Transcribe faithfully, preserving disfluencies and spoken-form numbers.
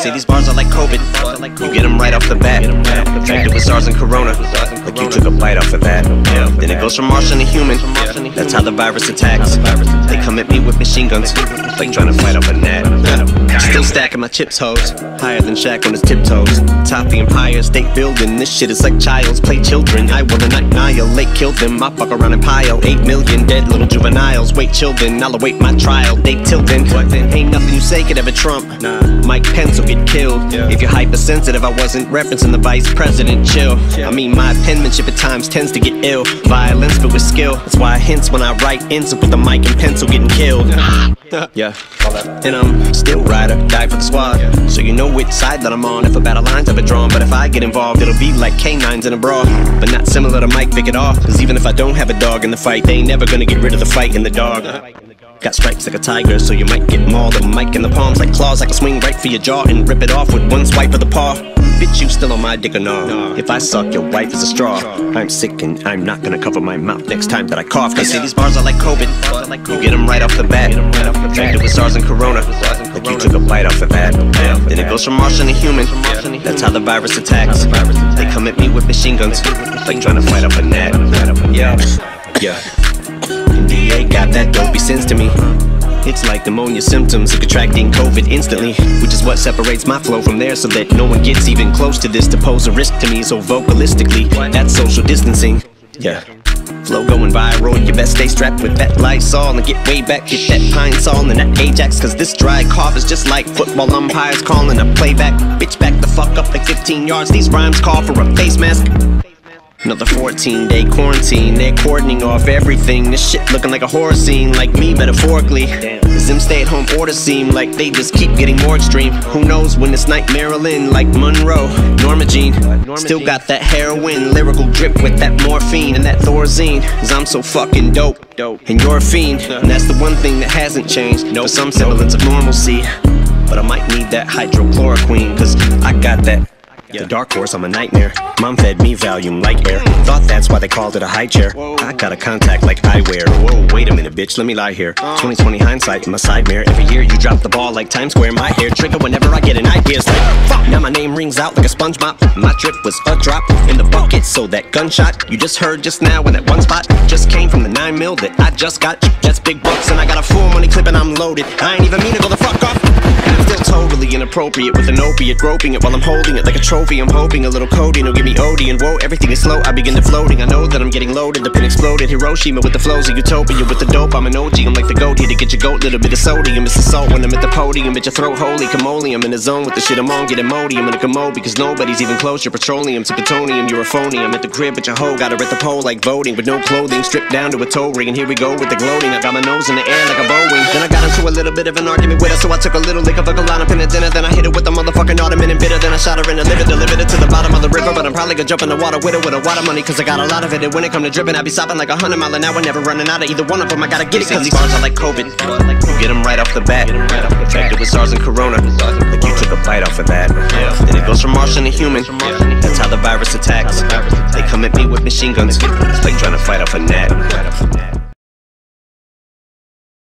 say these bars are like COVID. You get them right off the bat. Infected with SARS and Corona, like you took a bite off of that. Then it goes from Martian to human. That's how the virus attacks. They come at me with machine guns, like trying to fight off a gnat. Still stacking my chips, hoes, higher than Shaq on his tiptoes. Top the Empire State Building. This shit is like child's play children. I will annihilate, kill them. I fuck around and pile eight million dead little juveniles. Wait, children, I'll await my trial. They till then, ain't nothing you say could ever trump. Mike Pence will get killed. If you're hypersensitive, I wasn't referencing the vice president. Chill. I mean, my penmanship at times tends to get ill. Violence, but with skill. That's why I hence when I write ends up with a mic and pencil getting killed. Yeah, and I'm still ride or die for the squad. So you know which side that I'm on if a battle line's ever drawn. But if I get involved, it'll be like canines in a brawl. But not similar to Mike Vick at all. Cause even if I don't have a dog in the fight, they ain't never gonna get rid of the fight in the dog. Got stripes like a tiger, so you might get mauled. The mic in the palms like claws. I can swing right for your jaw and rip it off with one swipe of the paw. Bitch, you still on my dick or no? If I suck, your wife is a straw. I'm sick and I'm not gonna cover my mouth next time that I cough. They say these bars are like COVID. You get them right off the bat. Infected with SARS and Corona, like you took a bite off of that. Then it goes from Martian to human. That's how the virus attacks. They come at me with machine guns, like trying to fight off a gnat. Yeah, yeah. D A got that dopey sense to me. It's like pneumonia symptoms of contracting COVID instantly, which is what separates my flow from theirs, so that no one gets even close to this to pose a risk to me. So vocalistically, that's social distancing. Yeah. Flow going viral, you best stay strapped with that Lysol and get way back, get that Pine Sol and that Ajax, cause this dry cough is just like football umpires calling a playback. Bitch, back the fuck up like fifteen yards, these rhymes call for a face mask. Another fourteen day quarantine, they're cordoning off everything. This shit looking like a horror scene, like me metaphorically. Cause them stay at home orders seem like they just keep getting more extreme. Who knows when it's night, Marilyn, like Monroe, Norma Jean. Still got that heroin, lyrical drip with that morphine and that Thorazine. Cause I'm so fucking dope, and you're a fiend. And that's the one thing that hasn't changed, for some semblance of normalcy. But I might need that hydrochloroquine, cause I got that. The dark horse, I'm a nightmare. Mom fed me Valium like air. Thought that's why they called it a high chair. I got a contact like eyewear. Whoa, wait a minute, bitch, let me lie here. twenty twenty hindsight in my side mirror. Every year you drop the ball like Times Square. My hair trigger whenever I get an idea. It's like, fuck, now my name rings out like a sponge mop. My drip was a drop in the bucket, so that gunshot you just heard just now in that one spot just came from the nine mil that I just got. That's big bucks, and I got a full money clip and I'm loaded. I ain't even mean to go the fuck off. Still totally inappropriate with an opiate, groping it while I'm holding it like a trophy. I'm hoping a little codeine will give me O D. And whoa, everything is slow, I begin to floating. I know that I'm getting loaded, the pin exploded. Hiroshima with the flows of utopia, with the dope, I'm an O G. I'm like the goat, here to get your goat, little bit of sodium. It's the salt when I'm at the podium, at your throat holy camole. I'm in the zone with the shit I'm on, get Imodium in a commode. Because nobody's even close, you're petroleum to plutonium, you're a phony. I'm at the crib, but your hoe got her at the pole like voting. With no clothing, stripped down to a toe ring. And here we go with the gloating, I got my nose in the air like a Boeing. Then I got into a little bit of an argument with her, so I took a little lick of a line up in a dinner, then I hit it with a motherfucking ottoman and bitter. Then I shot her in the liver, delivered it to the bottom of the river. But I'm probably gonna jump in the water with it with a water money, cause I got a lot of it. And when it come to dripping, I be sopping like a hundred mile an hour, never running out of either one of them. I gotta get it, cause these bars are like COVID. You get them right off the bat. Infected with SARS and Corona, like you took a bite off of that. Then it goes from Martian to human. That's how the virus attacks. They come at me with machine guns, it's like trying to fight off a gnat.